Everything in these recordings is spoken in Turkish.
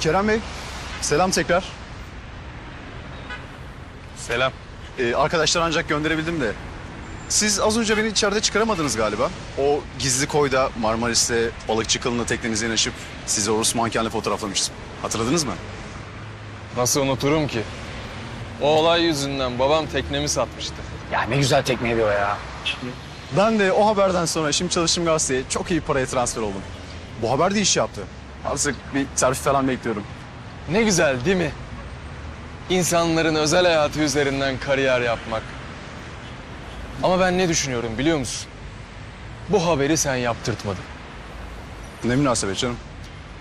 Kerem Bey, selam tekrar. Selam. Arkadaşlar ancak gönderebildim de. Siz az önce beni içeride çıkaramadınız galiba. O gizli koyda Marmaris'te balıkçı kılığında teknenize yanaşıp sizi Rus mankenle fotoğraflamıştım. Hatırladınız mı? Nasıl unuturum ki? O olay yüzünden babam teknemi satmıştı. Ya ne güzel tekneydi o ya. Ben de o haberden sonra şimdi çalıştığım gazeteye çok iyi paraya transfer oldum. Bu haber de iş yaptı. Artık bir terfi falan bekliyorum. Ne güzel değil mi? İnsanların özel hayatı üzerinden kariyer yapmak. Ama ben ne düşünüyorum biliyor musun? Bu haberi sen yaptırtmadın. Ne münasebet canım?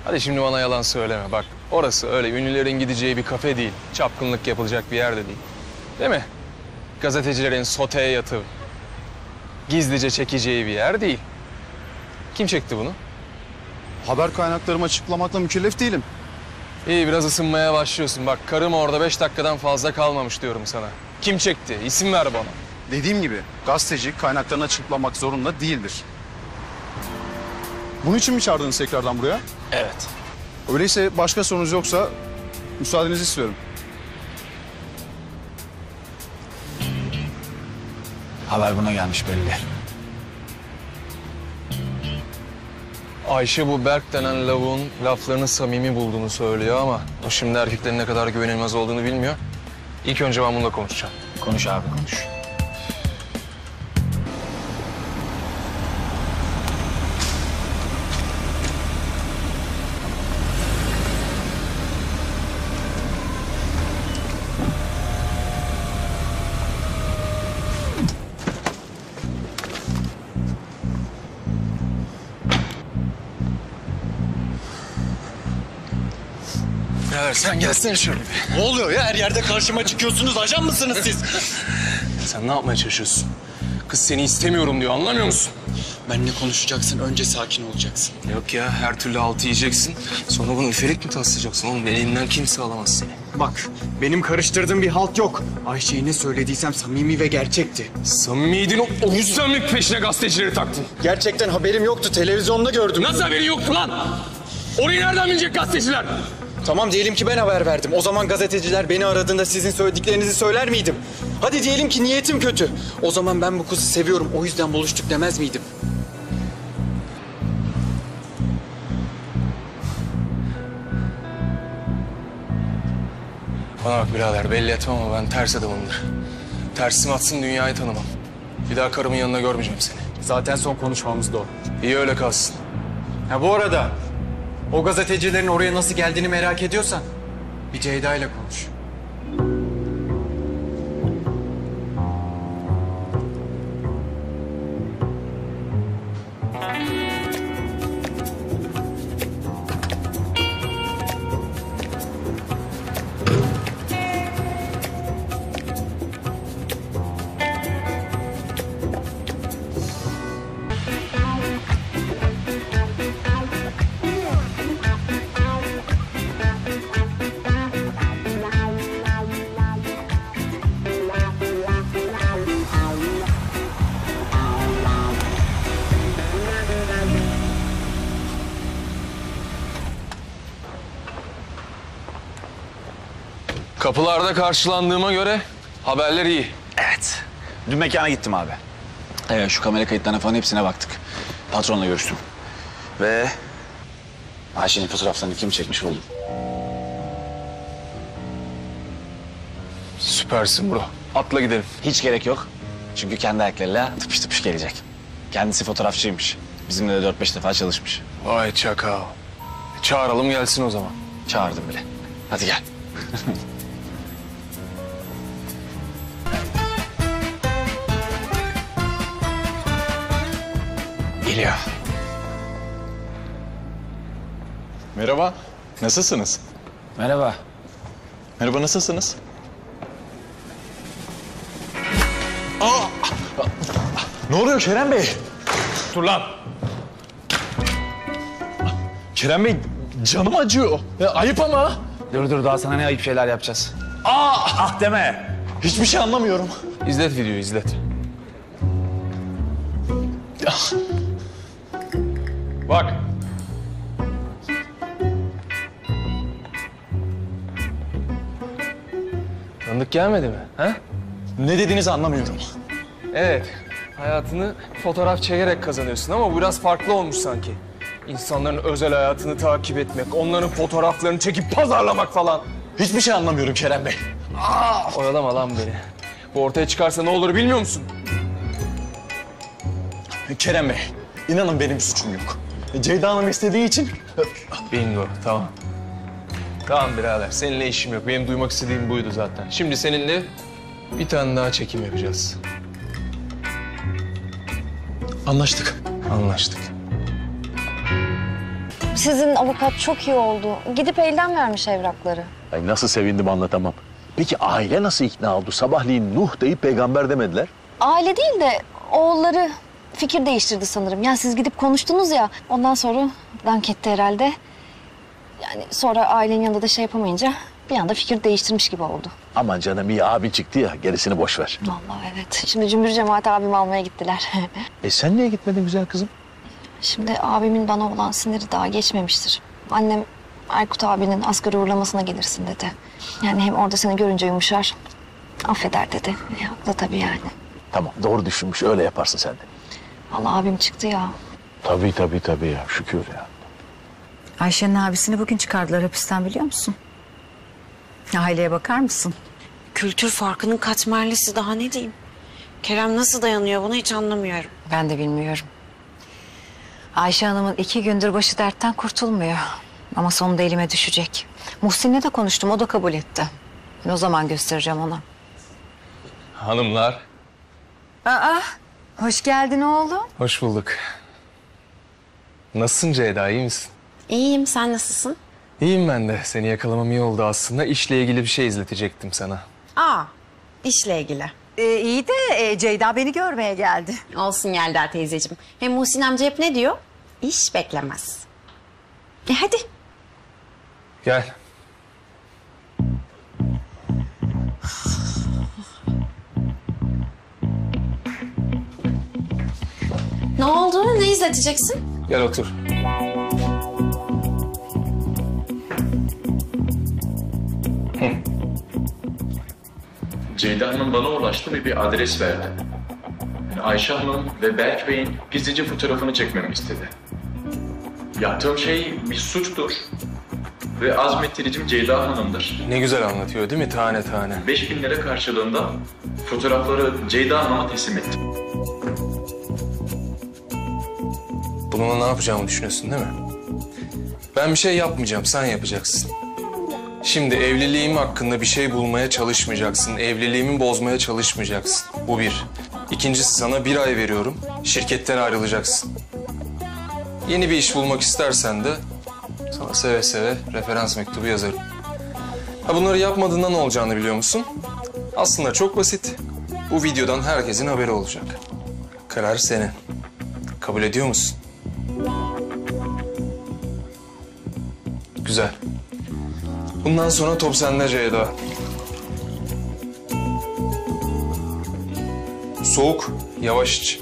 Hadi şimdi bana yalan söyleme bak. Orası öyle ünlülerin gideceği bir kafe değil. Çapkınlık yapılacak bir yer de değil. Değil mi? Gazetecilerin soteye yatıp gizlice çekeceği bir yer değil. Kim çekti bunu? Haber kaynaklarımı açıklamakla mükellef değilim. İyi biraz ısınmaya başlıyorsun. Bak karım orada 5 dakikadan fazla kalmamış diyorum sana. Kim çekti? İsim ver bana. Dediğim gibi gazeteci kaynaklarını açıklamak zorunda değildir. Bunun için mi çağırdınız tekrardan buraya? Evet. Öyleyse başka sorunuz yoksa müsaadenizi istiyorum. Haber buna gelmiş belli. Ayşe bu Berk denen lavuğun laflarını samimi bulduğunu söylüyor ama o şimdi erkeklerin ne kadar güvenilmez olduğunu bilmiyor. İlk önce ben bununla konuşacağım. Konuş abi konuş. Sen gelsene şöyle bir. Ne oluyor ya? Her yerde karşıma çıkıyorsunuz. Ajan mısınız siz? Sen ne yapmaya çalışıyorsun? Kız seni istemiyorum diyor. Anlamıyor musun? Benimle konuşacaksın. Önce sakin olacaksın. Yok ya. Her türlü altı yiyeceksin. Sonra bunu üfelik mi taslayacaksın? Oğlum elimden kimse alamaz seni. Bak benim karıştırdığım bir halt yok. Ayşe'ye ne söylediysem samimi ve gerçekti. Samimiydin o yüzden mi peşine gazetecileri taktın? Gerçekten haberim yoktu. Televizyonda gördüm. Nasıl haberin yoktu lan? Orayı nereden bilecek gazeteciler? Tamam diyelim ki ben haber verdim. O zaman gazeteciler beni aradığında sizin söylediklerinizi söyler miydim? Hadi diyelim ki niyetim kötü. O zaman ben bu kızı seviyorum. O yüzden buluştuk demez miydim? Bana bak birader belli etmem ama ben ters adamımdır. Tersim atsın dünyayı tanımam. Bir daha karımın yanına görmeyeceğim seni. Zaten son konuşmamız da o. İyi öyle kalsın. Ha bu arada... O gazetecilerin oraya nasıl geldiğini merak ediyorsan bir Ceyda ile konuş. Kapılarda karşılandığıma göre haberler iyi. Evet. Dün mekana gittim abi. Şu kamera kayıtlarına falan hepsine baktık. Patronla görüştüm. Ve Ayşe'nin fotoğraflarını kim çekmiş buldum. Süpersin bro. Atla gidelim. Hiç gerek yok. Çünkü kendi ayaklarıyla tıpış tıpış gelecek. Kendisi fotoğrafçıymış. Bizimle de 4-5 defa çalışmış. Vay çakal. Çağıralım gelsin o zaman. Çağırdım bile. Hadi gel. Geliyor. Merhaba. Nasılsınız? Merhaba. Merhaba nasılsınız? Aa! Ne oluyor Kerem Bey? Dur lan. Kerem Bey canım acıyor. Ya, ayıp ama. Dur daha sana ne ayıp şeyler yapacağız. Aa! Ah deme. Hiçbir şey anlamıyorum. İzlet videoyu izlet. Ah. Bak. Tanıdık gelmedi mi? Ha? Ne dediğinizi anlamıyorum. Evet, hayatını fotoğraf çekerek kazanıyorsun ama bu biraz farklı olmuş sanki. İnsanların özel hayatını takip etmek, onların fotoğraflarını çekip pazarlamak falan. Hiçbir şey anlamıyorum Kerem Bey. Oyalama lan beni. Bu ortaya çıkarsa ne olur bilmiyor musun? Kerem Bey, inanın benim suçum yok. Ceyda Hanım istediği için... Bingo, tamam. Tamam birader, seninle işim yok. Benim duymak istediğim buydu zaten. Şimdi seninle bir tane daha çekim yapacağız. Anlaştık. Anlaştık. Sizin avukat çok iyi oldu. Gidip elden vermiş evrakları. Ay nasıl sevindim anlatamam. Peki aile nasıl ikna oldu? Sabahleyin Nuh deyip peygamber demediler. Aile değil de oğulları fikir değiştirdi sanırım. Yani siz gidip konuştunuz ya, ondan sonra dank etti herhalde. Yani sonra ailenin yanında da şey yapamayınca bir anda fikir değiştirmiş gibi oldu. Aman canım iyi abi çıktı ya, gerisini boş ver. Vallahi evet. Şimdi cümbür cemaat abimi almaya gittiler. Sen niye gitmedin güzel kızım? Şimdi abimin bana olan siniri daha geçmemiştir. Annem Erkut abinin asgari uğurlamasına gelirsin dedi. Yani hem orada seni görünce yumuşar, affeder dedi. Haklı tabii yani. Tamam doğru düşünmüş, öyle yaparsın sen de. Vallahi abim çıktı ya. Tabii ya, şükür ya. Ayşe'nin abisini bugün çıkardılar hapisten biliyor musun? Aileye bakar mısın? Kültür farkının katmerlisi daha ne diyeyim? Kerem nasıl dayanıyor bunu hiç anlamıyorum. Ben de bilmiyorum. Ayşe Hanım'ın 2 gündür başı dertten kurtulmuyor. Ama sonunda elime düşecek. Muhsin'le de konuştum, o da kabul etti. Ben o zaman göstereceğim ona. Hanımlar. Aa, hoş geldin oğlum. Hoş bulduk. Nasılsın Ceyda, iyi misin? İyiyim, sen nasılsın? İyiyim ben de. Seni yakalamam iyi oldu aslında. İşle ilgili bir şey izletecektim sana. Aa, işle ilgili. İyi de Ceyda beni görmeye geldi. Olsun Yelda teyzeciğim. Hem Muhsin amca hep ne diyor? İş beklemez. Hadi. Gel. Ne oldu? Ne izleteceksin? Gel otur. Ceyda Hanım bana ulaştı ve bir adres verdi. Yani Ayşe Hanım ve Berk Bey'in gizlice fotoğrafını çekmemi istedi. Yaptığım şey bir suçtur ve azmettiricim Ceyda Hanım'dır. Ne güzel anlatıyor değil mi tane tane? 5.000 lira karşılığında fotoğrafları Ceyda Hanım'a teslim ettim. Bununla ne yapacağımı düşünüyorsun değil mi? Ben bir şey yapmayacağım, sen yapacaksın. Şimdi evliliğim hakkında bir şey bulmaya çalışmayacaksın. Evliliğimi bozmaya çalışmayacaksın. Bu bir. İkincisi sana 1 ay veriyorum. Şirketten ayrılacaksın. Yeni bir iş bulmak istersen de sana seve seve referans mektubu yazarım. Ha bunları yapmadığında ne olacağını biliyor musun? Aslında çok basit. Bu videodan herkesin haberi olacak. Karar senin. Kabul ediyor musun? Güzel. Bundan sonra top sende Ceyda. Soğuk, yavaş iç.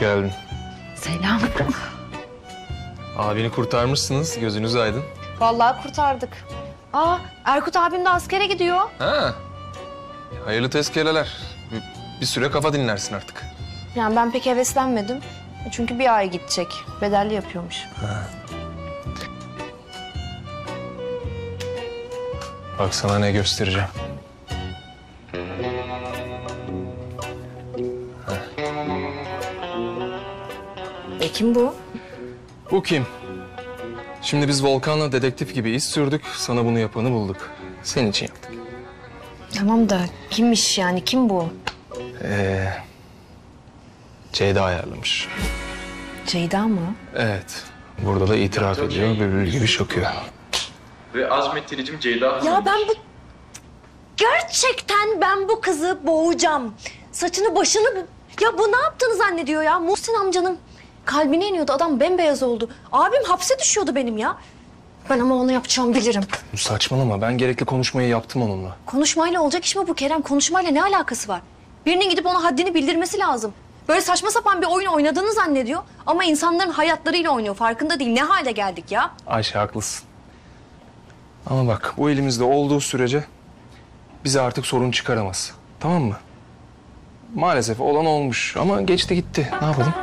Geldin. Selam. Abini kurtarmışsınız, gözünüz aydın. Vallahi kurtardık. Aa, Erkut abim de askere gidiyor. Ha. Hayırlı tezkereler. Bir süre kafa dinlersin artık. Yani ben pek heveslenmedim. Çünkü 1 ay gidecek. Bedelli yapıyormuş. Ha. Bak sana ne göstereceğim. Kim bu? Bu kim? Şimdi biz Volkan'la dedektif gibi iş sürdük. Sana bunu yapanı bulduk. Senin için yaptık. Tamam da kimmiş yani? Kim bu? Ceyda ayarlamış. Ceyda mı? Evet. Burada da itiraf ediyor. Bülbül gibi şokuyor. Ve azmettiricim Ceyda Hanım. Ya ben bu... Gerçekten ben bu kızı boğacağım. Saçını başını... Ya bu ne yaptığını zannediyor ya? Muhsin amcanın Kalbine iniyordu, adam bembeyaz oldu. Abim hapse düşüyordu benim ya. Ben ama onu yapacağımı bilirim. Saçmalama, ben gerekli konuşmayı yaptım onunla. Konuşmayla olacak iş mi bu Kerem? Konuşmayla ne alakası var? Birinin gidip ona haddini bildirmesi lazım. Böyle saçma sapan bir oyun oynadığını zannediyor. Ama insanların hayatlarıyla oynuyor, farkında değil. Ne hale geldik ya? Ayşe haklısın. Ama bak, bu elimizde olduğu sürece bize artık sorun çıkaramaz. Tamam mı? Maalesef olan olmuş ama geçti gitti. Ne yapalım?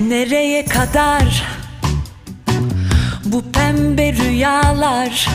Nereye kadar bu pembe rüyalar?